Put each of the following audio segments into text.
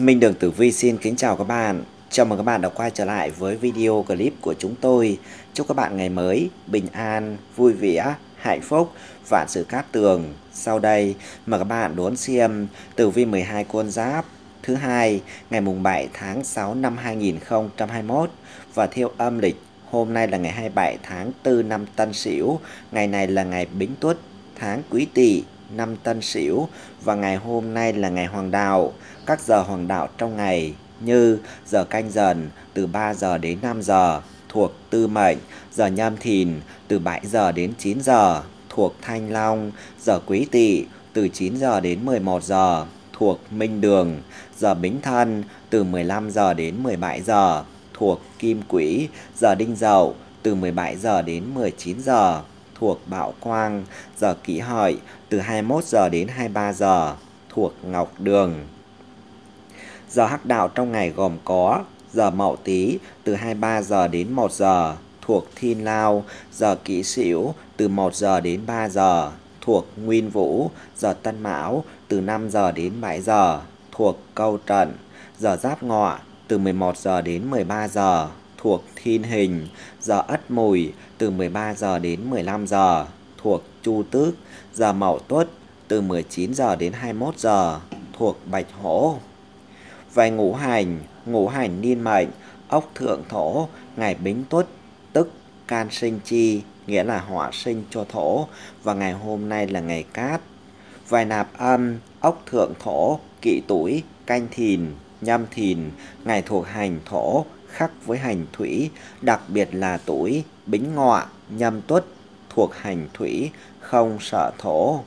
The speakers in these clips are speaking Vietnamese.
Minh Đường Tử Vi xin kính chào các bạn. Chào mừng các bạn đã quay trở lại với video clip của chúng tôi. Chúc các bạn ngày mới bình an, vui vẻ, hạnh phúc, vạn sự cát tường. Sau đây mời các bạn đón xem Tử Vi 12 con giáp thứ hai ngày mùng 7 tháng 6 năm 2021 và theo âm lịch. Hôm nay là ngày 27 tháng 4 năm Tân Sửu, ngày này là ngày Bính Tuất, tháng Quý Tỵ, năm Tân Sửu và ngày hôm nay là ngày Hoàng Đạo. Các giờ Hoàng Đạo trong ngày như giờ Canh Dần từ 3 giờ đến 5 giờ thuộc Tư Mệnh, giờ Nhâm Thìn từ 7 giờ đến 9 giờ thuộc Thanh Long, giờ Quý Tỵ từ 9 giờ đến 11 giờ thuộc Minh Đường, giờ Bính Thân từ 15 giờ đến 17 giờ thuộc Kim Quỹ, giờ Đinh Dậu từ 17 giờ đến 19 giờ thuộc Bảo Quang, giờ Kỷ Hợi từ 21 giờ đến 23 giờ thuộc Ngọc Đường. Giờ hắc đạo trong ngày gồm có giờ Mậu Tý từ 23 giờ đến 1 giờ thuộc Thiên Lao, giờ Kỷ Sửu từ 1 giờ đến 3 giờ thuộc Nguyên Vũ, giờ Tân Mão từ 5 giờ đến 7 giờ thuộc Câu Trận, giờ Giáp Ngọ từ 11 giờ đến 13 giờ thuộc Thiên Hình, giờ Ất Mùi từ 13 giờ đến 15 giờ thuộc Chu Tước, giờ Mậu Tuất từ 19 giờ đến 21 giờ thuộc Bạch Hổ. Về ngũ hành niên mệnh, ốc thượng thổ, ngày Bính Tuất, tức can sinh chi, nghĩa là hỏa sinh cho thổ, và ngày hôm nay là ngày cát. Về nạp âm, ốc thượng thổ, kỷ tuổi, canh thìn, nhâm thìn, ngày thuộc hành thổ, khắc với hành thủy, đặc biệt là tuổi Bính Ngọ, Nhâm Tuất thuộc hành thủy, không sợ thổ.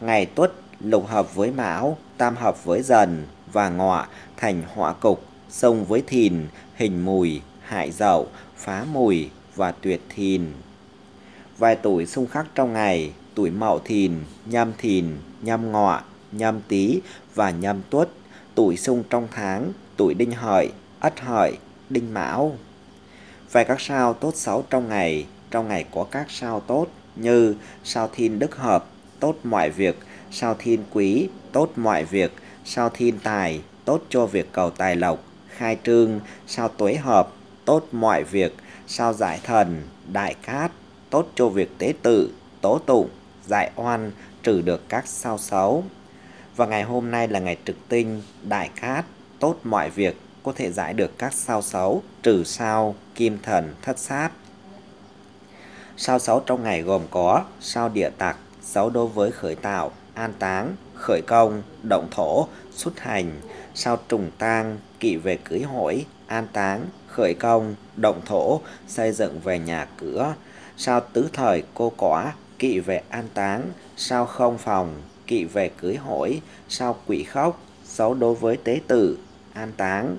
Ngày Tuất lục hợp với Mão, tam hợp với Dần và Ngọ thành họa cục, xung với Thìn, hình Mùi, hại Dậu, phá Mùi và tuyệt Thìn. Vài tuổi xung khắc trong ngày, tuổi Mậu Thìn, Nhâm Ngọ, Nhâm Tý và Nhâm Tuất. Tuổi xung trong tháng, tuổi Đinh Hợi, Ất Hợi, Đinh Mão. Về các sao tốt xấu trong ngày có các sao tốt như sao Thiên Đức Hợp, tốt mọi việc, sao Thiên Quý, tốt mọi việc, sao Thiên Tài, tốt cho việc cầu tài lộc, khai trương, sao Tuế Hợp, tốt mọi việc, sao Giải Thần, đại cát, tốt cho việc tế tự, tố tụng, giải oan, trừ được các sao xấu. Và ngày hôm nay là ngày trực tinh, đại cát, tốt mọi việc, có thể giải được các sao xấu, trừ sao Kim Thần, Thất Sát. Sao xấu trong ngày gồm có sao Địa Tặc, xấu đối với khởi tạo, an táng, khởi công, động thổ, xuất hành, sao Trùng Tang, kỵ về cưới hỏi, an táng, khởi công, động thổ, xây dựng về nhà cửa, sao Tứ Thời, cô quả, kỵ về an táng, sao Không Phòng, kỵ về cưới hỏi, sao Quỷ Khóc, xấu đối với tế tử, an táng.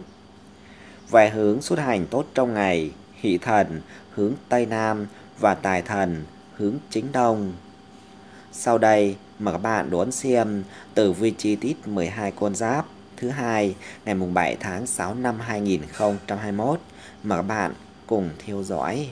Về hướng xuất hành tốt trong ngày, Hỷ Thần hướng Tây Nam và Tài Thần hướng Chính Đông. Sau đây mời các bạn đón xem tử vi chi tiết 12 con giáp thứ hai ngày mùng 7 tháng 6 năm 2021. Mời các bạn cùng theo dõi.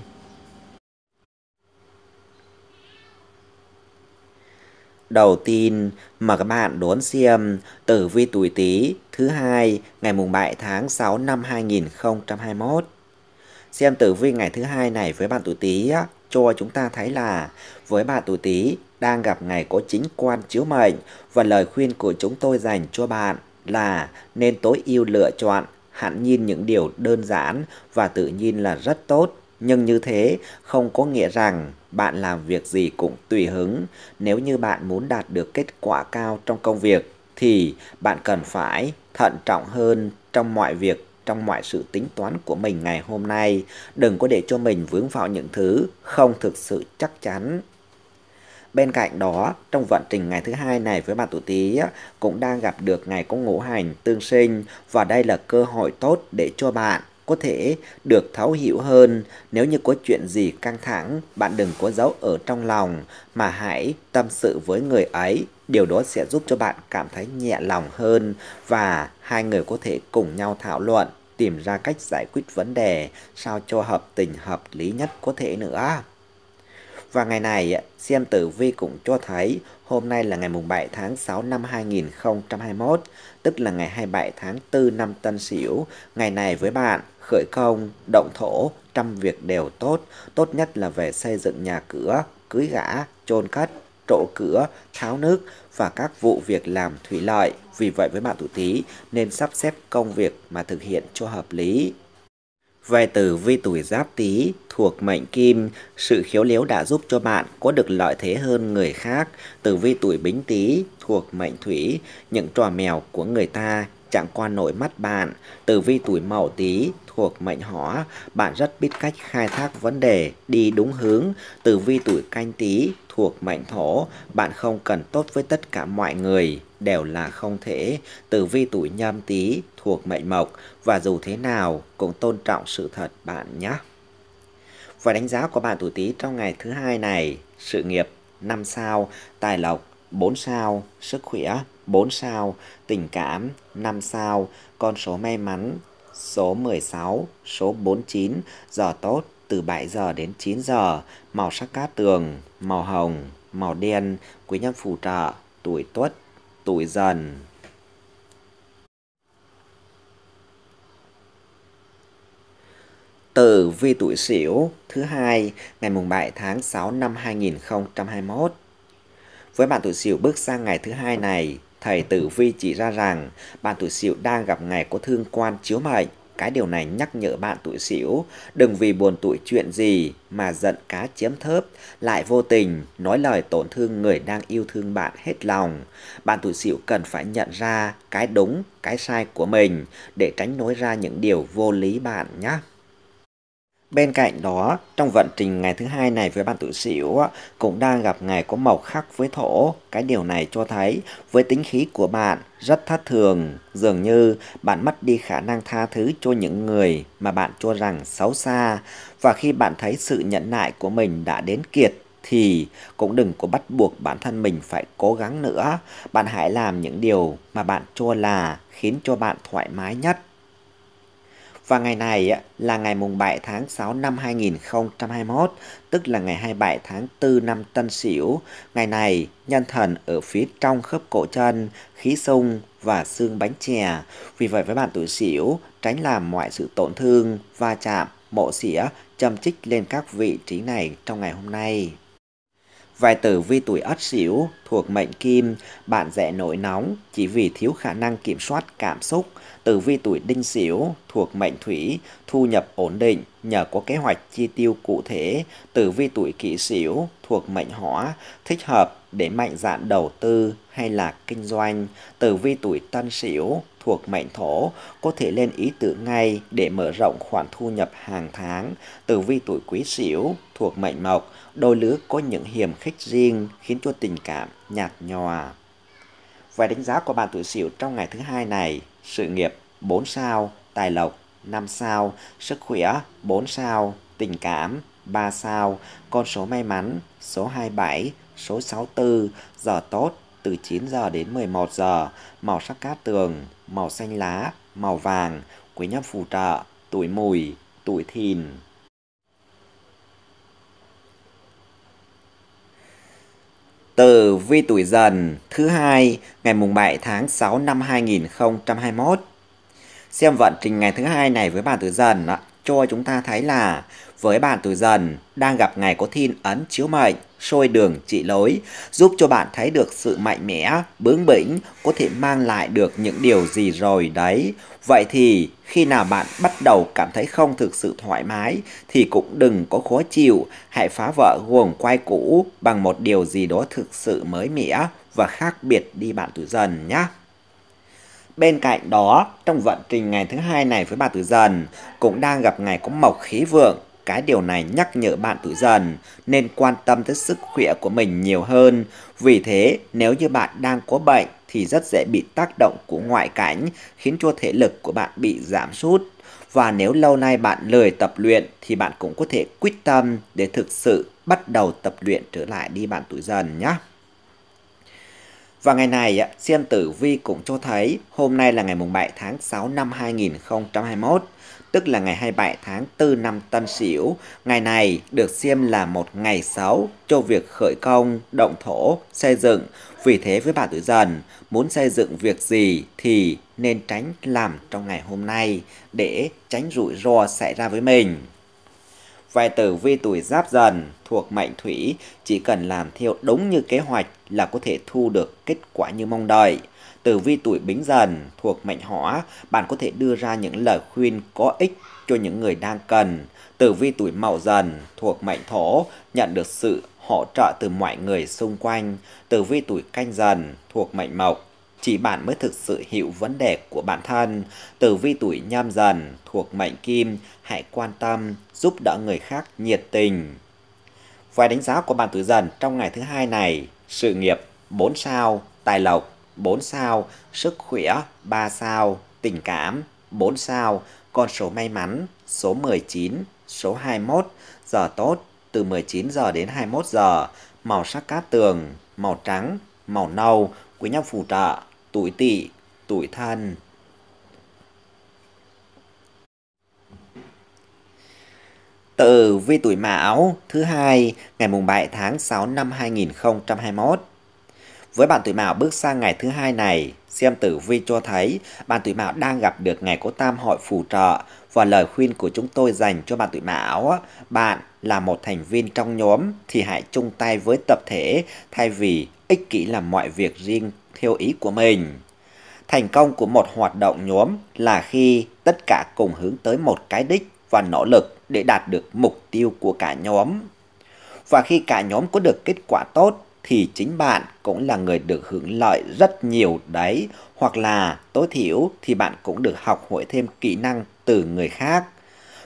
Đầu tiên mà các bạn đón xem tử vi tuổi Tý thứ hai ngày mùng 7 tháng 6 năm 2021. Xem tử vi ngày thứ hai này với bạn tuổi Tý cho chúng ta thấy là với bạn tuổi Tý đang gặp ngày có chính quan chiếu mệnh, và lời khuyên của chúng tôi dành cho bạn là nên tối ưu lựa chọn hẳn nhiên những điều đơn giản và tự nhiên là rất tốt. Nhưng như thế không có nghĩa rằng bạn làm việc gì cũng tùy hứng. Nếu như bạn muốn đạt được kết quả cao trong công việc thì bạn cần phải thận trọng hơn trong mọi việc, trong mọi sự tính toán của mình ngày hôm nay. Đừng có để cho mình vướng vào những thứ không thực sự chắc chắn. Bên cạnh đó, trong vận trình ngày thứ hai này với bạn tuổi Tý cũng đang gặp được ngày có ngũ hành tương sinh, và đây là cơ hội tốt để cho bạn có thể được thấu hiểu hơn. Nếu như có chuyện gì căng thẳng, bạn đừng có giấu ở trong lòng mà hãy tâm sự với người ấy. Điều đó sẽ giúp cho bạn cảm thấy nhẹ lòng hơn, và hai người có thể cùng nhau thảo luận, tìm ra cách giải quyết vấn đề sao cho hợp tình hợp lý nhất có thể nữa. Và ngày này, xem tử vi cũng cho thấy hôm nay là ngày mùng 7 tháng 6 năm 2021, tức là ngày 27 tháng 4 năm Tân Sửu. Ngày này với bạn khởi công, động thổ, trăm việc đều tốt, tốt nhất là về xây dựng nhà cửa, cưới gã, chôn cất, trổ cửa, tháo nước và các vụ việc làm thủy lợi. Vì vậy với bạn tuổi Tý nên sắp xếp công việc mà thực hiện cho hợp lý. Về tử vi tuổi Giáp Tý thuộc mệnh Kim, sự khéo léo đã giúp cho bạn có được lợi thế hơn người khác. Tử vi tuổi Bính Tý thuộc mệnh Thủy, những trò mèo của người ta chẳng qua nổi mắt bạn. Tử vi tuổi Mậu Tý thuộc mệnh Hỏa, bạn rất biết cách khai thác vấn đề, đi đúng hướng. Tử vi tuổi Canh Tý thuộc mệnh Thổ, bạn không cần tốt với tất cả mọi người, đều là không thể. Tử vi tuổi Nhâm Tý thuộc mệnh Mộc, và dù thế nào cũng tôn trọng sự thật bạn nhé. Và đánh giá của bạn tuổi Tý trong ngày thứ hai này: sự nghiệp 5 sao, tài lộc 4 sao, sức khỏe 4 sao, tình cảm 5 sao, con số may mắn số 16, số 49, giờ tốt từ 7 giờ đến 9 giờ, màu sắc cát tường, màu hồng, màu đen, quý nhân phù trợ, tuổi Tuất, tuổi Dần. Tử vi tuổi Sửu thứ hai ngày mùng 7 tháng 6 năm 2021. Với bạn tuổi Sửu bước sang ngày thứ hai này, thầy tử vi chỉ ra rằng bạn tuổi Sửu đang gặp ngày có thương quan chiếu mệnh. Cái điều này nhắc nhở bạn tuổi Sửu đừng vì buồn tuổi chuyện gì mà giận cá chiếm thớp, lại vô tình nói lời tổn thương người đang yêu thương bạn hết lòng. Bạn tuổi Sửu cần phải nhận ra cái đúng, cái sai của mình để tránh nói ra những điều vô lý bạn nhé. Bên cạnh đó, trong vận trình ngày thứ hai này với bạn tuổi Sửu cũng đang gặp ngày có mộc khắc với Thổ. Cái điều này cho thấy với tính khí của bạn rất thất thường, dường như bạn mất đi khả năng tha thứ cho những người mà bạn cho rằng xấu xa. Và khi bạn thấy sự nhẫn nại của mình đã đến kiệt thì cũng đừng có bắt buộc bản thân mình phải cố gắng nữa. Bạn hãy làm những điều mà bạn cho là khiến cho bạn thoải mái nhất. Và ngày này là ngày mùng 7 tháng 6 năm 2021, tức là ngày 27 tháng 4 năm Tân Sửu. Ngày này, nhân thần ở phía trong khớp cổ chân, khí xung và xương bánh chè. Vì vậy với bạn tuổi Sửu, tránh làm mọi sự tổn thương, va chạm, mổ xỉa, châm chích lên các vị trí này trong ngày hôm nay. Vài tử vi tuổi Ất Sửu thuộc mệnh Kim, bạn dễ nổi nóng chỉ vì thiếu khả năng kiểm soát cảm xúc. Tử vi tuổi Đinh Sửu thuộc mệnh Thủy, thu nhập ổn định nhờ có kế hoạch chi tiêu cụ thể. Tử vi tuổi Kỷ Sửu thuộc mệnh Hỏa, thích hợp để mạnh dạn đầu tư hay là kinh doanh. Tử vi tuổi Tân Sửu thuộc mệnh Thổ, có thể lên ý tưởng ngay để mở rộng khoản thu nhập hàng tháng. Tử vi tuổi Quý Sửu thuộc mệnh Mộc, đôi lứa có những hiềm khích riêng khiến cho tình cảm nhạt nhòa. Và đánh giá của bạn tuổi Sửu trong ngày thứ hai này: sự nghiệp 4 sao, tài lộc 5 sao, sức khỏe 4 sao, tình cảm 3 sao, con số may mắn số 27, số 64, giờ tốt từ 9 giờ đến 11 giờ, màu sắc cát tường, màu xanh lá, màu vàng, quý nhân phù trợ, tuổi Mùi, tuổi Thìn. Tử vi tuổi Dần thứ hai ngày mùng 7 tháng 6 năm 2021. Xem vận trình ngày thứ hai này với bạn tuổi Dần cho chúng ta thấy là với bạn tuổi Dần đang gặp ngày có thiên ấn chiếu mệnh, soi đường chỉ lối, giúp cho bạn thấy được sự mạnh mẽ, bướng bỉnh, có thể mang lại được những điều gì rồi đấy. Vậy thì khi nào bạn bắt đầu cảm thấy không thực sự thoải mái thì cũng đừng có khó chịu, hãy phá vỡ guồng quay cũ bằng một điều gì đó thực sự mới mẻ và khác biệt đi bạn tuổi Dần nhé. Bên cạnh đó, trong vận trình ngày thứ hai này với bạn tuổi Dần cũng đang gặp ngày có mộc khí vượng. Cái điều này nhắc nhở bạn tuổi Dần nên quan tâm tới sức khỏe của mình nhiều hơn. Vì thế, nếu như bạn đang có bệnh thì rất dễ bị tác động của ngoại cảnh, khiến cho thể lực của bạn bị giảm sút. Và nếu lâu nay bạn lười tập luyện thì bạn cũng có thể quyết tâm để thực sự bắt đầu tập luyện trở lại đi bạn tuổi Dần nhé. Và ngày này, xem tử vi cũng cho thấy hôm nay là ngày mùng 7 tháng 6 năm 2021. tức là ngày 27 tháng 4 năm Tân Sửu. Ngày này được xem là một ngày xấu cho việc khởi công, động thổ, xây dựng. Vì thế với bạn tuổi Dần, muốn xây dựng việc gì thì nên tránh làm trong ngày hôm nay để tránh rủi ro xảy ra với mình. Về tử vi tuổi Giáp Dần thuộc mệnh Thủy, chỉ cần làm theo đúng như kế hoạch là có thể thu được kết quả như mong đợi. Tử vi tuổi Bính Dần thuộc mệnh Hỏa, bạn có thể đưa ra những lời khuyên có ích cho những người đang cần. Tử vi tuổi Mậu Dần thuộc mệnh Thổ, nhận được sự hỗ trợ từ mọi người xung quanh. Tử vi tuổi Canh Dần thuộc mệnh Mộc, chỉ bạn mới thực sự hiểu vấn đề của bản thân. Tử vi tuổi Nhâm Dần thuộc mệnh Kim, hãy quan tâm, giúp đỡ người khác nhiệt tình. Vài đánh giá của bạn tuổi Dần trong ngày thứ hai này: sự nghiệp 4 sao, tài lộc 4 sao, sức khỏe 3 sao, tình cảm 4 sao, con số may mắn số 19, số 21, giờ tốt từ 19 giờ đến 21 giờ, màu sắc cát tường, màu trắng, màu nâu, quý nhân phù trợ, tuổi Tỵ, tuổi Thân. Tử vi tuổi Mão thứ hai ngày mùng 7 tháng 6 năm 2021. Với bạn tuổi Mão bước sang ngày thứ hai này, xem tử vi cho thấy bạn tuổi Mão đang gặp được ngày có Tam Hội phù trợ, và lời khuyên của chúng tôi dành cho bạn tuổi Mão, bạn là một thành viên trong nhóm thì hãy chung tay với tập thể thay vì ích kỷ làm mọi việc riêng theo ý của mình. Thành công của một hoạt động nhóm là khi tất cả cùng hướng tới một cái đích và nỗ lực để đạt được mục tiêu của cả nhóm. Và khi cả nhóm có được kết quả tốt thì chính bạn cũng là người được hưởng lợi rất nhiều đấy, hoặc là tối thiểu thì bạn cũng được học hỏi thêm kỹ năng từ người khác.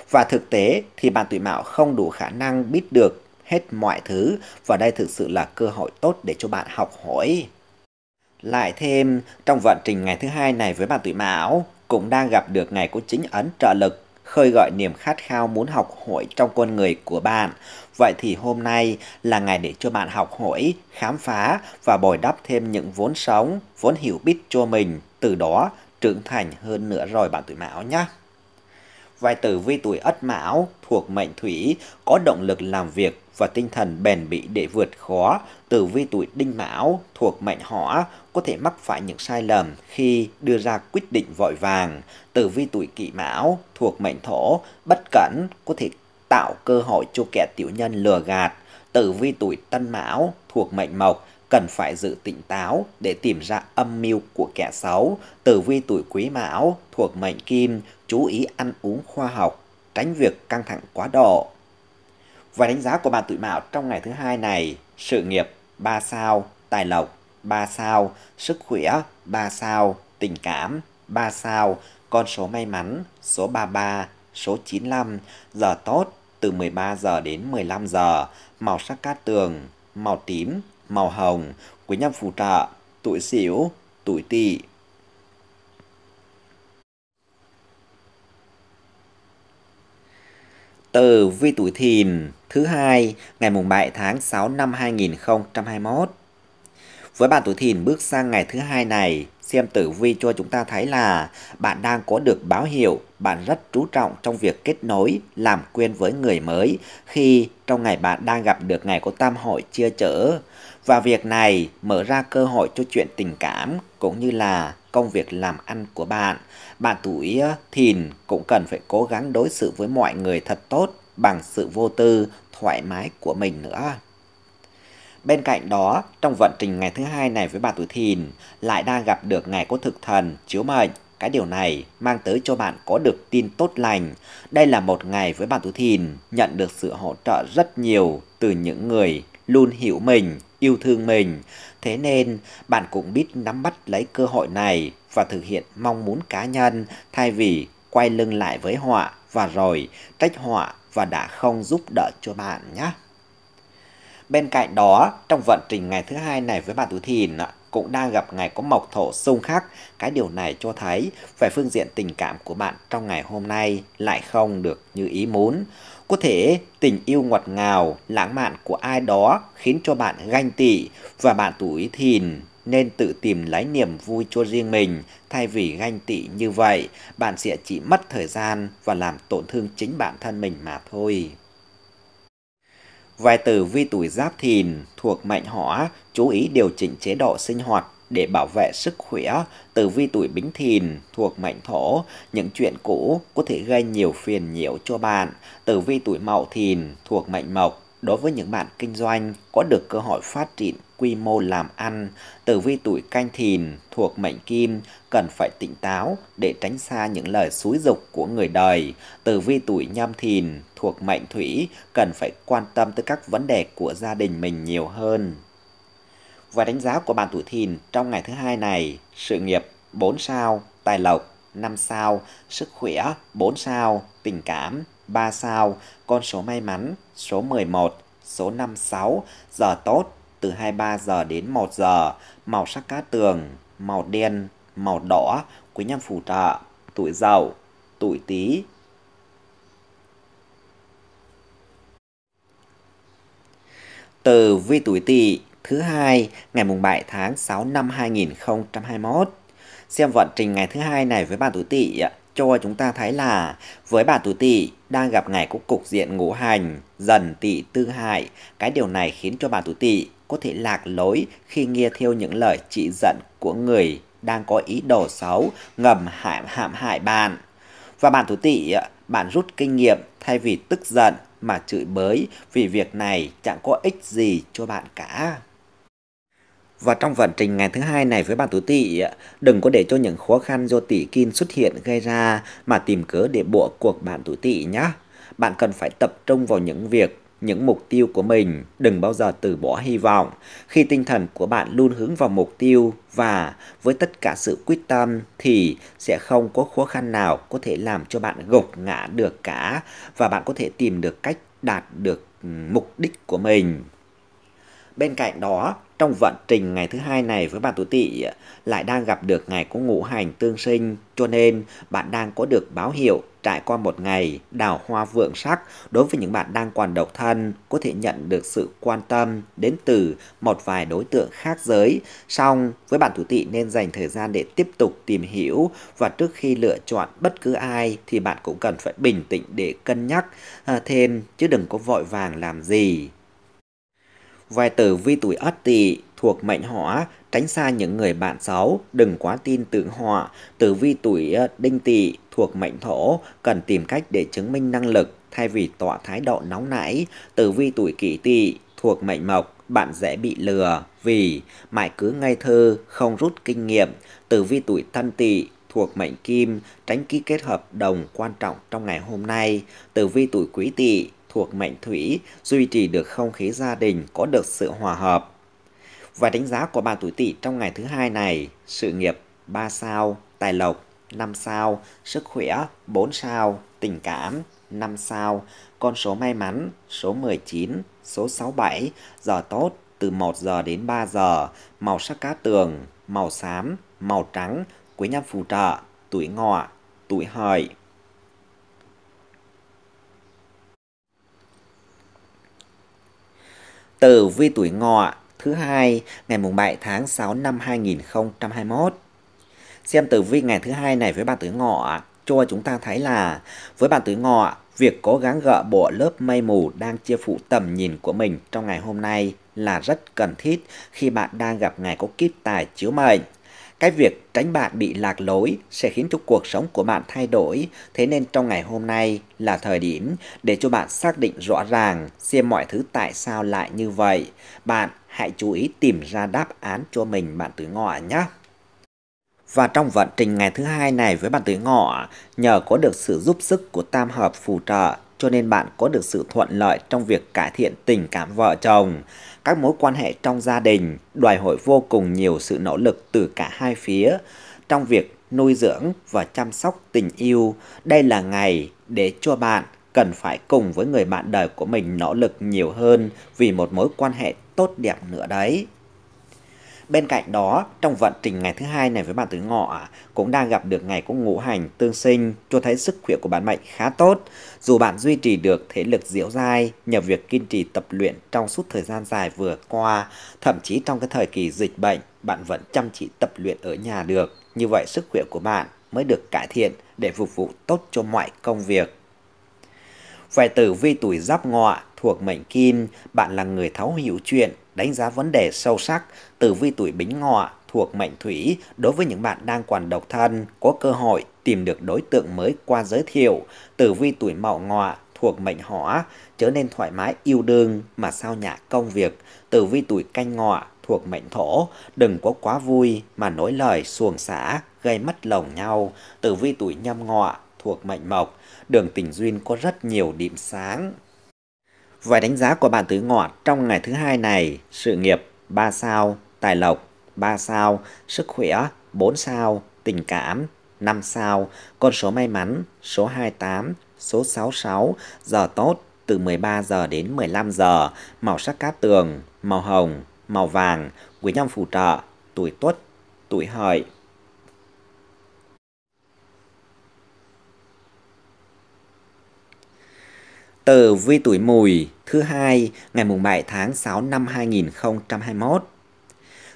Và thực tế thì bạn tuổi Mão không đủ khả năng biết được hết mọi thứ, và đây thực sự là cơ hội tốt để cho bạn học hỏi. Lại thêm, trong vận trình ngày thứ hai này với bạn tuổi Mão cũng đang gặp được ngày có chính ấn trợ lực, khơi gọi niềm khát khao muốn học hỏi trong con người của bạn. Vậy thì hôm nay là ngày để cho bạn học hỏi, khám phá và bồi đắp thêm những vốn sống, vốn hiểu biết cho mình, từ đó trưởng thành hơn nữa rồi bạn tuổi Mão nhé. Vài tử vi tuổi Ất Mão thuộc mệnh Thủy, có động lực làm việc và tinh thần bền bỉ để vượt khó. Tử vi tuổi Đinh Mão thuộc mệnh Hỏa, có thể mắc phải những sai lầm khi đưa ra quyết định vội vàng. Tử vi tuổi Kỷ Mão thuộc mệnh Thổ, bất cẩn có thể tạo cơ hội cho kẻ tiểu nhân lừa gạt. Tử vi tuổi Tân Mão thuộc mệnh Mộc, cần phải giữ tỉnh táo để tìm ra âm mưu của kẻ xấu. Tử vi tuổi Quý Mão thuộc mệnh Kim, chú ý ăn uống khoa học, tránh việc căng thẳng quá độ. Và đánh giá của bạn tuổi Mão trong ngày thứ hai này: sự nghiệp 3 sao, tài lộc 3 sao, sức khỏe 3 sao, tình cảm 3 sao, con số may mắn số 33, số 95, giờ tốt từ 13 giờ đến 15 giờ, màu sắc cát tường, màu tím, màu hồng, quý nhân phù trợ, tuổi Sửu, tuổi Tỵ. Tử vi tuổi Thìn thứ hai ngày mùng 7 tháng 6 năm 2021. Với bạn tuổi Thìn bước sang ngày thứ hai này, xem tử vi cho chúng ta thấy là bạn đang có được báo hiệu bạn rất chú trọng trong việc kết nối, làm quen với người mới, khi trong ngày bạn đang gặp được ngày có Tam Hội chia chở. Và việc này mở ra cơ hội cho chuyện tình cảm cũng như là công việc làm ăn của bạn. Bạn tuổi Thìn cũng cần phải cố gắng đối xử với mọi người thật tốt, bằng sự vô tư, thoải mái của mình nữa. Bên cạnh đó, trong vận trình ngày thứ hai này với bạn tuổi Thìn lại đang gặp được ngày có thực thần chiếu mệnh. Cái điều này mang tới cho bạn có được tin tốt lành. Đây là một ngày với bạn tuổi Thìn nhận được sự hỗ trợ rất nhiều từ những người luôn hiểu mình, yêu thương mình. Thế nên bạn cũng biết nắm bắt lấy cơ hội này và thực hiện mong muốn cá nhân, thay vì quay lưng lại với họa và rồi trách họa và đã không giúp đỡ cho bạn nhé. Bên cạnh đó, trong vận trình ngày thứ hai này với bạn tuổi Thìn cũng đang gặp ngày có mộc thổ xung khắc. Cái điều này cho thấy về phương diện tình cảm của bạn trong ngày hôm nay lại không được như ý muốn. Có thể tình yêu ngọt ngào, lãng mạn của ai đó khiến cho bạn ganh tị và bạn tuổi Thìn nên tự tìm lấy niềm vui cho riêng mình. Thay vì ganh tị như vậy, bạn sẽ chỉ mất thời gian và làm tổn thương chính bản thân mình mà thôi. Vài tử vi tuổi Giáp Thìn thuộc mệnh Hỏa, chú ý điều chỉnh chế độ sinh hoạt để bảo vệ sức khỏe. Tử vi tuổi Bính Thìn thuộc mệnh Thổ, những chuyện cũ có thể gây nhiều phiền nhiễu cho bạn. Tử vi tuổi Mậu Thìn thuộc mệnh Mộc, đối với những bạn kinh doanh có được cơ hội phát triển quy mô làm ăn. Tử vi tuổi Canh Thìn thuộc mệnh Kim, cần phải tỉnh táo để tránh xa những lời xúi dục của người đời. Tử vi tuổi Nhâm Thìn thuộc mệnh Thủy, cần phải quan tâm tới các vấn đề của gia đình mình nhiều hơn. Và đánh giá của bạn tuổi Thìn trong ngày thứ hai này: sự nghiệp 4 sao, tài lộc 5 sao, sức khỏe 4 sao, tình cảm 3 sao, con số may mắn số 11, số 56, giờ tốt từ 23 giờ đến 1 giờ, màu sắc cát tường, màu đen, màu đỏ, quý nhân phù trợ, tuổi Dậu, tuổi Tý. Tử vi tuổi Tỵ thứ hai ngày mùng 7 tháng 6 năm 2021. Xem vận trình ngày thứ hai này với bạn tuổi Tỵ cho chúng ta thấy là với bạn tuổi Tỵ đang gặp ngày của cục diện ngũ hành Dần Tỵ Tương hại. Cái điều này khiến cho bạn tuổi Tỵ có thể lạc lối khi nghe theo những lời chỉ dẫn của người đang có ý đồ xấu ngầm hãm hại bạn. Và bạn tuổi Tỵ, bạn rút kinh nghiệm thay vì tức giận mà chửi bới, vì việc này chẳng có ích gì cho bạn cả. Và trong vận trình ngày thứ hai này với bạn tuổi Tỵ, đừng có để cho những khó khăn do tỷ kim xuất hiện gây ra mà tìm cớ để bỏ cuộc bạn tuổi Tỵ nhé. Bạn cần phải tập trung vào những việc, những mục tiêu của mình, đừng bao giờ từ bỏ hy vọng. Khi tinh thần của bạn luôn hướng vào mục tiêu và với tất cả sự quyết tâm thì sẽ không có khó khăn nào có thể làm cho bạn gục ngã được cả, và bạn có thể tìm được cách đạt được mục đích của mình. Bên cạnh đó, trong vận trình ngày thứ hai này với bạn tuổi Tỵ lại đang gặp được ngày có ngũ hành tương sinh, cho nên bạn đang có được báo hiệu trải qua một ngày đào hoa vượng sắc. Đối với những bạn đang còn độc thân, có thể nhận được sự quan tâm đến từ một vài đối tượng khác giới. Song với bạn tuổi Tỵ nên dành thời gian để tiếp tục tìm hiểu, và trước khi lựa chọn bất cứ ai thì bạn cũng cần phải bình tĩnh để cân nhắc thêm, chứ đừng có vội vàng làm gì. Vài tử vi tuổi Ất Tỵ thuộc mệnh Hỏa, tránh xa những người bạn xấu, đừng quá tin tưởng họ. Tử vi tuổi Đinh Tỵ thuộc mệnh Thổ, cần tìm cách để chứng minh năng lực thay vì tỏ thái độ nóng nảy. Tử vi tuổi Kỷ Tỵ thuộc mệnh Mộc, bạn dễ bị lừa vì mãi cứ ngây thơ không rút kinh nghiệm. Tử vi tuổi Tân Tỵ thuộc mệnh Kim, tránh ký kết hợp đồng quan trọng trong ngày hôm nay. Tử vi tuổi Quý Tỵ thuộc mệnh Thủy, duy trì được không khí gia đình có được sự hòa hợp. Và đánh giá của bạn tuổi Tỵ trong ngày thứ hai này: sự nghiệp 3 sao, tài lộc 5 sao, sức khỏe 4 sao, tình cảm 5 sao, con số may mắn số 19, số 67, giờ tốt từ 1 giờ đến 3 giờ, màu sắc cát tường, màu xám, màu trắng, quý nhân phù trợ, tuổi Ngọ, tuổi Hợi. Tử vi tuổi Ngọ thứ hai ngày mùng 7 tháng 6 năm 2021. Xem tử vi ngày thứ hai này với bạn tuổi Ngọ cho chúng ta thấy là với bạn tuổi Ngọ, việc cố gắng gỡ bỏ lớp mây mù đang che phủ tầm nhìn của mình trong ngày hôm nay là rất cần thiết khi bạn đang gặp ngày có kiếp tài chiếu mệnh. Cái việc tránh bạn bị lạc lối sẽ khiến cho cuộc sống của bạn thay đổi. Thế nên trong ngày hôm nay là thời điểm để cho bạn xác định rõ ràng xem mọi thứ tại sao lại như vậy. Bạn hãy chú ý tìm ra đáp án cho mình bạn tuổi Ngọ nhé. Và trong vận trình ngày thứ hai này với bạn tuổi Ngọ, nhờ có được sự giúp sức của tam hợp phù trợ, cho nên bạn có được sự thuận lợi trong việc cải thiện tình cảm vợ chồng. Các mối quan hệ trong gia đình đòi hỏi vô cùng nhiều sự nỗ lực từ cả hai phía trong việc nuôi dưỡng và chăm sóc tình yêu. Đây là ngày để cho bạn cần phải cùng với người bạn đời của mình nỗ lực nhiều hơn vì một mối quan hệ tốt đẹp nữa đấy. Bên cạnh đó, trong vận trình ngày thứ hai này với bạn Tử Ngọ cũng đang gặp được ngày có ngũ hành tương sinh, cho thấy sức khỏe của bạn mệnh khá tốt. Dù bạn duy trì được thể lực dẻo dai nhờ việc kiên trì tập luyện trong suốt thời gian dài vừa qua, thậm chí trong cái thời kỳ dịch bệnh, bạn vẫn chăm chỉ tập luyện ở nhà được. Như vậy sức khỏe của bạn mới được cải thiện để phục vụ tốt cho mọi công việc. Về tử vi tuổi Giáp Ngọ thuộc mệnh Kim, bạn là người thấu hiểu chuyện, đánh giá vấn đề sâu sắc. Tử vi tuổi Bính Ngọ thuộc mệnh Thủy, đối với những bạn đang còn độc thân, có cơ hội tìm được đối tượng mới qua giới thiệu. Tử vi tuổi Mậu Ngọ thuộc mệnh Hỏa, trở nên thoải mái yêu đương mà sao nhã công việc. Tử vi tuổi Canh Ngọ thuộc mệnh Thổ, đừng có quá vui mà nói lời xuồng xả, gây mất lòng nhau. Tử vi tuổi Nhâm Ngọ thuộc mệnh Mộc, đường tình duyên có rất nhiều điểm sáng. Và đánh giá của bạn Tử Ngọ trong ngày thứ hai này: sự nghiệp 3 sao, tài lộc 3 sao, sức khỏe 4 sao, tình cảm 5 sao, con số may mắn số 28, số 66, giờ tốt từ 13 giờ đến 15 giờ, màu sắc cát tường, màu hồng, màu vàng, quý nhân phù trợ, tuổi Tuất, tuổi Hợi. Tử vi tuổi Mùi thứ hai ngày mùng 7 tháng 6 năm 2021.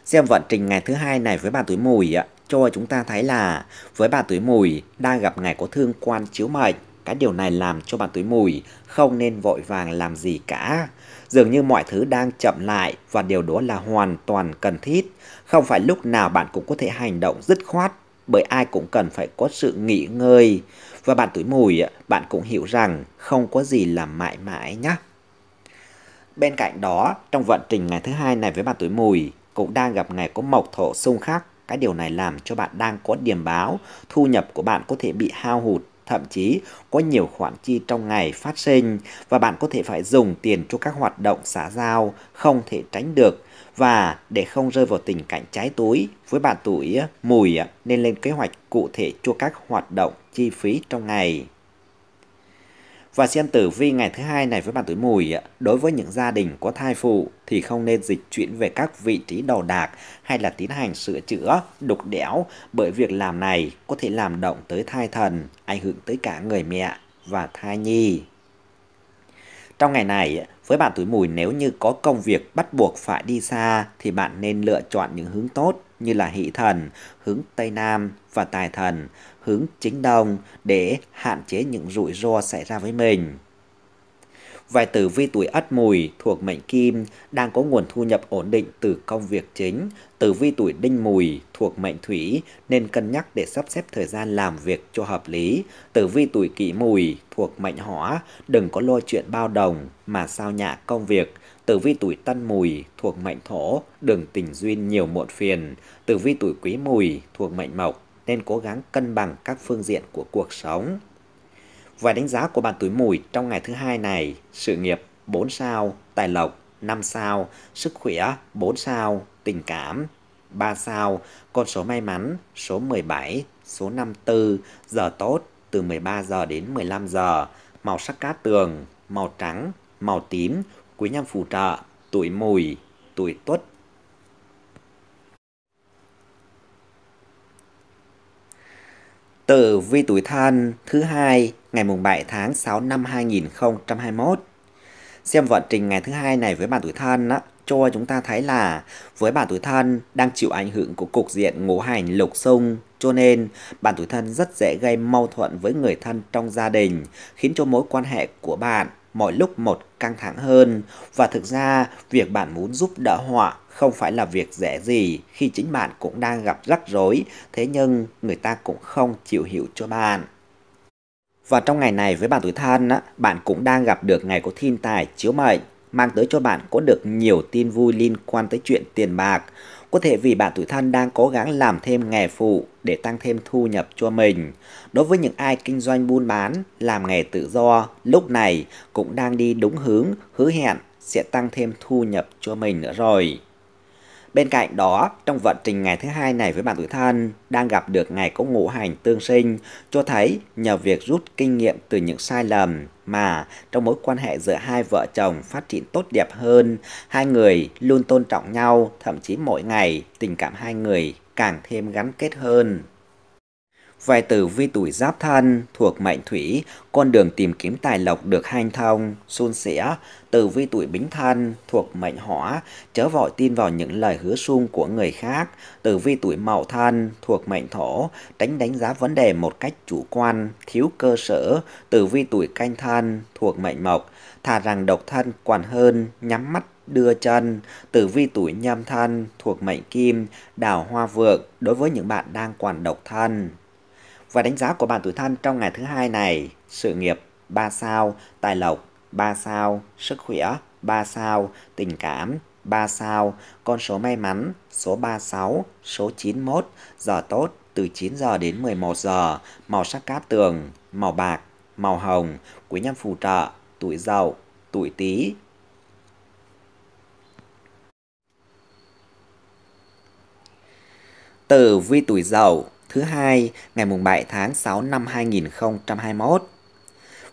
Xem vận trình ngày thứ hai này với bạn tuổi Mùi cho chúng ta thấy là với bạn tuổi Mùi đang gặp ngày có thương quan chiếu mệnh. Cái điều này làm cho bạn tuổi Mùi không nên vội vàng làm gì cả. Dường như mọi thứ đang chậm lại và điều đó là hoàn toàn cần thiết. Không phải lúc nào bạn cũng có thể hành động dứt khoát, bởi ai cũng cần phải có sự nghỉ ngơi. Và bạn tuổi Mùi, bạn cũng hiểu rằng không có gì là mãi mãi nhé. Bên cạnh đó, trong vận trình ngày thứ hai này với bạn tuổi Mùi cũng đang gặp ngày có mộc thổ xung khắc. Cái điều này làm cho bạn đang có điểm báo thu nhập của bạn có thể bị hao hụt, thậm chí có nhiều khoản chi trong ngày phát sinh và bạn có thể phải dùng tiền cho các hoạt động xã giao không thể tránh được. Và để không rơi vào tình cảnh cháy túi, với bạn tuổi Mùi nên lên kế hoạch cụ thể cho các hoạt động chi phí trong ngày. Và xem tử vi ngày thứ hai này với bạn tuổi Mùi, đối với những gia đình có thai phụ thì không nên dịch chuyển về các vị trí đồ đạc hay là tiến hành sửa chữa, đục đẽo, bởi việc làm này có thể làm động tới thai thần, ảnh hưởng tới cả người mẹ và thai nhi. Trong ngày này, với bạn tuổi Mùi nếu như có công việc bắt buộc phải đi xa thì bạn nên lựa chọn những hướng tốt như là Hỷ Thần, hướng Tây Nam và Tài Thần, hướng Chính Đông để hạn chế những rủi ro xảy ra với mình. Vài tử vi tuổi Ất Mùi thuộc mệnh Kim đang có nguồn thu nhập ổn định từ công việc chính. Tử vi tuổi Đinh Mùi thuộc mệnh Thủy nên cân nhắc để sắp xếp thời gian làm việc cho hợp lý. Tử vi tuổi Kỷ Mùi thuộc mệnh Hỏa, đừng có lo chuyện bao đồng mà sao nhã công việc. Tử vi tuổi Tân Mùi thuộc mệnh Thổ, đường tình duyên nhiều muộn phiền. Tử vi tuổi Quý Mùi thuộc mệnh Mộc nên cố gắng cân bằng các phương diện của cuộc sống. Và đánh giá của bạn tuổi Mùi trong ngày thứ hai này: sự nghiệp 4 sao, tài lộc 5 sao, sức khỏe 4 sao, tình cảm 3 sao, con số may mắn số 17, số 54, giờ tốt từ 13 giờ đến 15 giờ, màu sắc cát tường, màu trắng, màu tím, quý nhân phù trợ, tuổi Mùi, tuổi Tuất. Tử vi tuổi Thân thứ hai ngày mùng 7 tháng 6 năm 2021. Xem vận trình ngày thứ hai này với bạn tuổi Thân cho chúng ta thấy là với bạn tuổi Thân đang chịu ảnh hưởng của cục diện ngũ hành lục xung, cho nên bạn tuổi Thân rất dễ gây mâu thuẫn với người thân trong gia đình, khiến cho mối quan hệ của bạn mọi lúc một căng thẳng hơn. Và thực ra việc bạn muốn giúp đỡ họ không phải là việc dễ gì, khi chính bạn cũng đang gặp rắc rối, thế nhưng người ta cũng không chịu hiểu cho bạn. Và trong ngày này với bạn tuổi Thân, bạn cũng đang gặp được ngày có thiên tài chiếu mệnh, mang tới cho bạn có được nhiều tin vui liên quan tới chuyện tiền bạc. Có thể vì bạn tuổi Thân đang cố gắng làm thêm nghề phụ để tăng thêm thu nhập cho mình. Đối với những ai kinh doanh buôn bán, làm nghề tự do, lúc này cũng đang đi đúng hướng, hứa hẹn sẽ tăng thêm thu nhập cho mình nữa rồi. Bên cạnh đó, trong vận trình ngày thứ hai này với bạn tuổi thân đang gặp được ngày có ngũ hành tương sinh, cho thấy nhờ việc rút kinh nghiệm từ những sai lầm mà trong mối quan hệ giữa hai vợ chồng phát triển tốt đẹp hơn, hai người luôn tôn trọng nhau, thậm chí mỗi ngày tình cảm hai người càng thêm gắn kết hơn. Về tử vi tuổi Giáp Thân thuộc mệnh Thủy, con đường tìm kiếm tài lộc được hanh thông, suôn sẻ. Tử vi tuổi Bính Thân thuộc mệnh Hỏa, chớ vội tin vào những lời hứa suông của người khác. Tử vi tuổi Mậu Thân thuộc mệnh Thổ, tránh đánh giá vấn đề một cách chủ quan, thiếu cơ sở. Tử vi tuổi Canh Thân thuộc mệnh Mộc, thà rằng độc thân còn hơn nhắm mắt đưa chân. Tử vi tuổi Nhâm Thân thuộc mệnh Kim, đào hoa vượng đối với những bạn đang còn độc thân. Và đánh giá của bạn tuổi Thân trong ngày thứ hai này: sự nghiệp 3 sao, tài lộc 3 sao, sức khỏe 3 sao, tình cảm 3 sao, con số may mắn số 36, số 91, giờ tốt từ 9 giờ đến 11 giờ, màu sắc cát tường, màu bạc, màu hồng, quý nhân phù trợ, tuổi Dậu, tuổi Tý. Tử vi tuổi Dậu thứ hai, ngày mùng 7 tháng 6 năm 2021.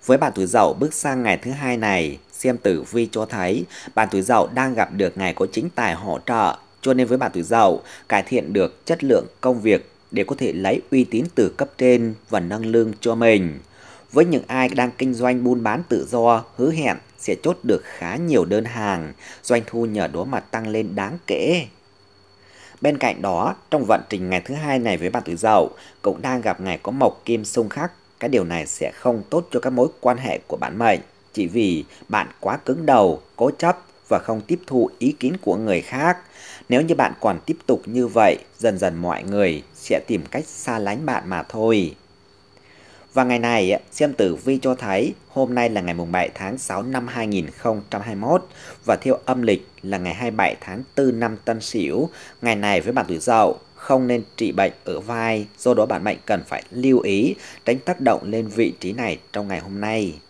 Với bạn tuổi Dậu bước sang ngày thứ hai này, xem tử vi cho thấy bạn tuổi Dậu đang gặp được ngày có chính tài hỗ trợ, cho nên với bạn tuổi Dậu cải thiện được chất lượng công việc để có thể lấy uy tín từ cấp trên và nâng lương cho mình. Với những ai đang kinh doanh buôn bán tự do, hứa hẹn sẽ chốt được khá nhiều đơn hàng, doanh thu nhờ đó mà tăng lên đáng kể. Bên cạnh đó, trong vận trình ngày thứ hai này với bạn tuổi Dậu cũng đang gặp ngày có mộc kim xung khắc. Cái điều này sẽ không tốt cho các mối quan hệ của bạn mệnh, chỉ vì bạn quá cứng đầu, cố chấp và không tiếp thu ý kiến của người khác. Nếu như bạn còn tiếp tục như vậy, dần dần mọi người sẽ tìm cách xa lánh bạn mà thôi. Và ngày này, xem tử vi cho thấy hôm nay là ngày mùng 7 tháng 6 năm 2021 và theo âm lịch là ngày 27 tháng 4 năm Tân Sửu. Ngày này với bạn tuổi Dậu không nên trị bệnh ở vai, do đó bạn mệnh cần phải lưu ý tránh tác động lên vị trí này trong ngày hôm nay.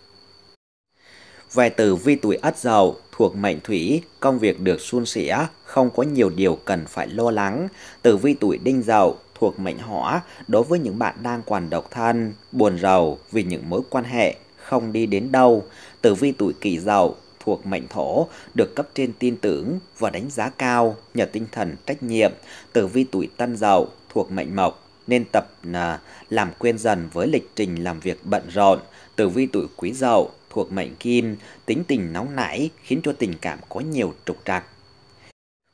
Về tử vi tuổi Ất Dậu thuộc mệnh Thủy, công việc được suôn sẻ, không có nhiều điều cần phải lo lắng. Tử vi tuổi Đinh Dậu thuộc mệnh Hỏa, đối với những bạn đang còn độc thân, buồn rầu vì những mối quan hệ không đi đến đâu. Tử vi tuổi Kỷ Dậu thuộc mệnh Thổ, được cấp trên tin tưởng và đánh giá cao nhờ tinh thần trách nhiệm. Tử vi tuổi Tân Dậu thuộc mệnh Mộc, nên tập làm quen dần với lịch trình làm việc bận rộn. Tử vi tuổi Quý Dậu thuộc mệnh Kim, tính tình nóng nảy khiến cho tình cảm có nhiều trục trặc.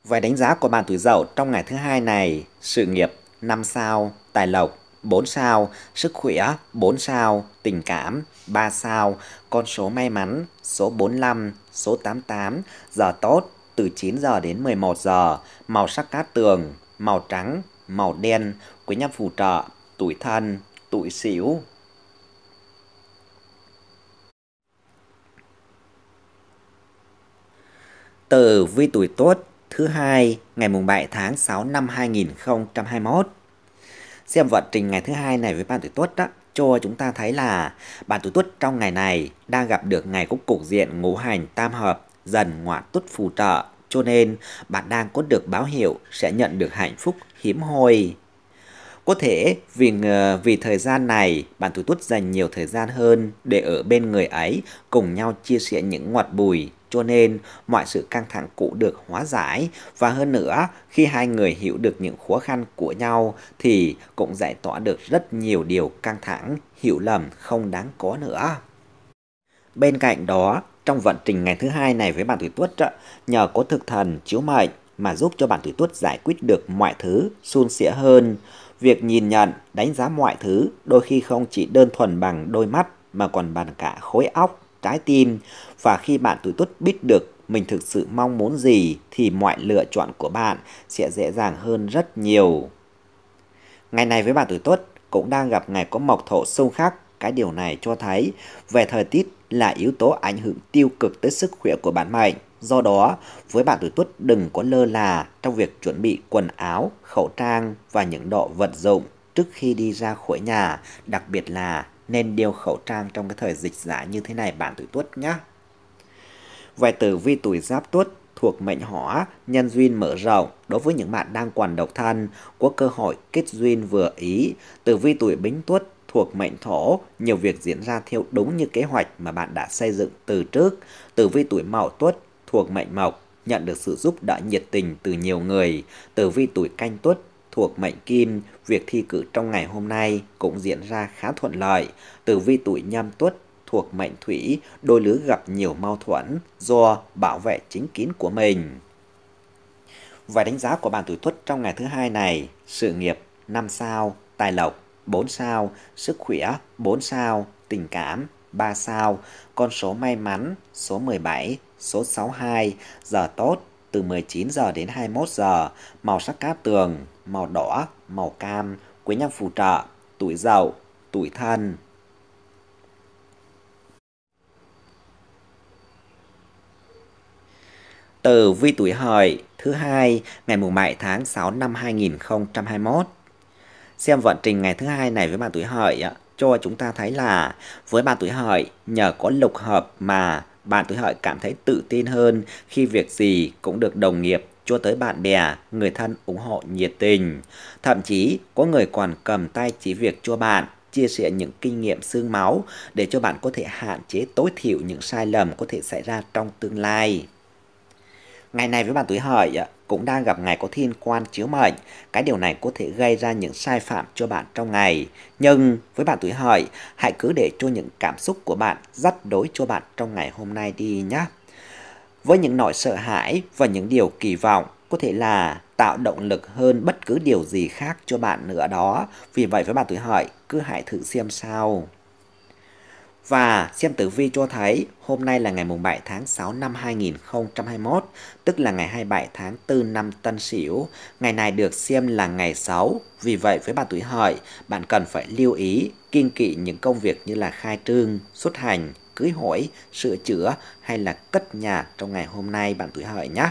Về đánh giá của bạn tuổi Dậu trong ngày thứ hai này: sự nghiệp 5 sao, tài lộc 4 sao, sức khỏe 4 sao, tình cảm 3 sao, con số may mắn số 45, số 88, giờ tốt từ 9 giờ đến 11 giờ, màu sắc cát tường, màu trắng, màu đen, quý nhân phù trợ, tuổi Thân, tuổi Sửu. Tử vi tuổi Tuất thứ hai, ngày mùng 7 tháng 6 năm 2021. Xem vận trình ngày thứ hai này với bạn tuổi Tuất đó, cho chúng ta thấy là bạn tuổi Tuất trong ngày này đang gặp được ngày có cục diện ngũ hành tam hợp, dần ngọa tuất phù trợ, cho nên bạn đang có được báo hiệu sẽ nhận được hạnh phúc hiếm hoi. Có thể vì thời gian này bạn tuổi Tuất dành nhiều thời gian hơn để ở bên người ấy, cùng nhau chia sẻ những ngọt bùi, cho nên mọi sự căng thẳng cũ được hóa giải. Và hơn nữa, khi hai người hiểu được những khó khăn của nhau thì cũng giải tỏa được rất nhiều điều căng thẳng, hiểu lầm không đáng có nữa. Bên cạnh đó, trong vận trình ngày thứ hai này với bạn tuổi Tuất, nhờ có thực thần chiếu mệnh mà giúp cho bạn tuổi Tuất giải quyết được mọi thứ suôn sẻ hơn. Việc nhìn nhận, đánh giá mọi thứ đôi khi không chỉ đơn thuần bằng đôi mắt mà còn bằng cả khối óc, trái tim. Và khi bạn tuổi Tuất biết được mình thực sự mong muốn gì thì mọi lựa chọn của bạn sẽ dễ dàng hơn rất nhiều. Ngày này với bạn tuổi Tuất cũng đang gặp ngày có mộc thổ xung khắc. Cái điều này cho thấy về thời tiết là yếu tố ảnh hưởng tiêu cực tới sức khỏe của bạn mệnh. Do đó, với bạn tuổi Tuất đừng có lơ là trong việc chuẩn bị quần áo, khẩu trang và những đồ vật dụng trước khi đi ra khỏi nhà, đặc biệt là nên đeo khẩu trang trong cái thời dịch giả như thế này bạn tuổi Tuất nhé. Về tử vi tuổi Giáp Tuất thuộc mệnh hỏa, nhân duyên mở rộng. Đối với những bạn đang còn độc thân, có cơ hội kết duyên vừa ý. Tử vi tuổi Bính Tuất thuộc mệnh thổ, nhiều việc diễn ra theo đúng như kế hoạch mà bạn đã xây dựng từ trước. Tử vi tuổi Mậu Tuất thuộc mệnh mộc, nhận được sự giúp đỡ nhiệt tình từ nhiều người. Tử vi tuổi Canh Tuất thuộc mệnh kim, việc thi cử trong ngày hôm nay cũng diễn ra khá thuận lợi. Tử vi tuổi Nhâm Tuất thuộc mệnh thủy, đôi lứa gặp nhiều mâu thuẫn do bảo vệ chính kiến của mình. Vài đánh giá của bạn tuổi Tuất trong ngày thứ hai này: sự nghiệp 5 sao, tài lộc 4 sao, sức khỏe 4 sao, tình cảm 3 sao, con số may mắn số 17, số 62, giờ tốt từ 19 giờ đến 21 giờ, màu sắc cát tường màu đỏ, màu cam, quý nhân phù trợ tuổi Dậu, tuổi Thân. Tử vi tuổi Hợi thứ hai ngày mùng 7 tháng 6 năm 2021. Xem vận trình ngày thứ hai này với bạn tuổi Hợi cho chúng ta thấy là với bạn tuổi Hợi, nhờ có lục hợp mà bạn tuổi Hợi cảm thấy tự tin hơn khi việc gì cũng được đồng nghiệp cho tới bạn bè, người thân ủng hộ nhiệt tình. Thậm chí có người còn cầm tay chỉ việc cho bạn, chia sẻ những kinh nghiệm xương máu để cho bạn có thể hạn chế tối thiểu những sai lầm có thể xảy ra trong tương lai. Ngày này với bạn tuổi Hợi cũng đang gặp ngày có thiên quan chiếu mệnh. Cái điều này có thể gây ra những sai phạm cho bạn trong ngày. Nhưng với bạn tuổi Hợi, hãy cứ để cho những cảm xúc của bạn dắt đối cho bạn trong ngày hôm nay đi nhé. Với những nỗi sợ hãi và những điều kỳ vọng có thể là tạo động lực hơn bất cứ điều gì khác cho bạn nữa đó. Vì vậy với bạn tuổi Hợi, cứ hãy thử xem sao. Và xem tử vi cho thấy hôm nay là ngày mùng 7 tháng 6 năm 2021, tức là ngày 27 tháng 4 năm Tân Sửu. Ngày này được xem là ngày xấu, vì vậy với bạn tuổi Hợi, bạn cần phải lưu ý, kiêng kỵ những công việc như là khai trương, xuất hành, cưới hỏi, sửa chữa hay là cất nhà trong ngày hôm nay bạn tuổi Hợi nhé.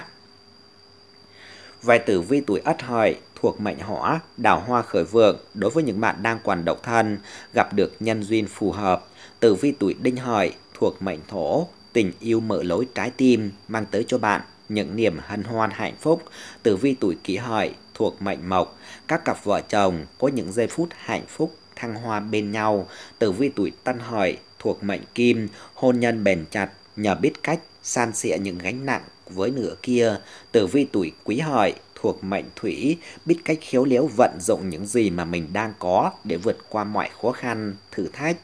Về tử vi tuổi Ất Hợi thuộc mệnh hỏa, đào hoa khởi vượng, đối với những bạn đang còn độc thân, gặp được nhân duyên phù hợp. Tử vi tuổi Đinh Hợi thuộc mệnh thổ, tình yêu mở lối trái tim, mang tới cho bạn những niềm hân hoan hạnh phúc. Tử vi tuổi Kỷ Hợi thuộc mệnh mộc, các cặp vợ chồng có những giây phút hạnh phúc, thăng hoa bên nhau. Tử vi tuổi Tân Hợi thuộc mệnh kim, hôn nhân bền chặt nhờ biết cách san sẻ những gánh nặng với nửa kia. Tử vi tuổi Quý Hợi thuộc mệnh thủy, biết cách khéo léo vận dụng những gì mà mình đang có để vượt qua mọi khó khăn, thử thách.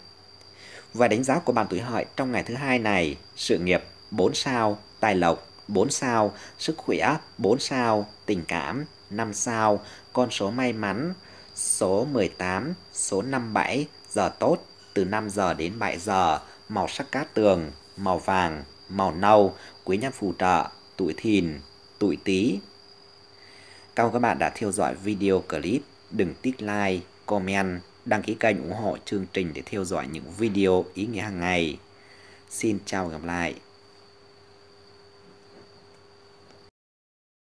Và đánh giá của bạn tuổi Hợi trong ngày thứ hai này: sự nghiệp 4 sao, tài lộc 4 sao, sức khỏe 4 sao, tình cảm 5 sao, con số may mắn số 18, số 57, giờ tốt từ 5 giờ đến 7 giờ, màu sắc cát tường màu vàng, màu nâu, quý nhân phù trợ tuổi Thìn, tuổi Tý. Cảm ơn các bạn đã theo dõi video clip. Đừng tích like, comment, đăng ký kênh ủng hộ chương trình để theo dõi những video ý nghĩa hàng ngày. Xin chào, gặp lại.